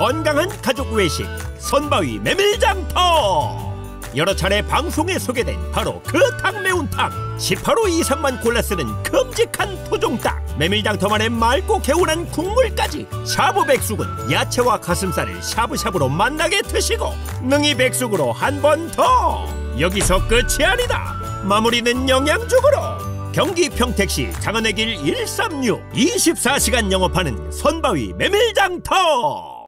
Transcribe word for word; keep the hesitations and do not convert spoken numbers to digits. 건강한 가족 외식 선바위 메밀장터. 여러 차례 방송에 소개된 바로 그 닭매운탕, 십팔 호 이상만 골라 쓰는 큼직한 토종닭, 메밀장터만의 맑고 개운한 국물까지. 샤브 백숙은 야채와 가슴살을 샤브샤브로 만나게 드시고, 능이 백숙으로 한 번 더. 여기서 끝이 아니다. 마무리는 영양죽으로. 경기 평택시 장안의 길 일삼육, 이십사 시간 영업하는 선바위 메밀장터.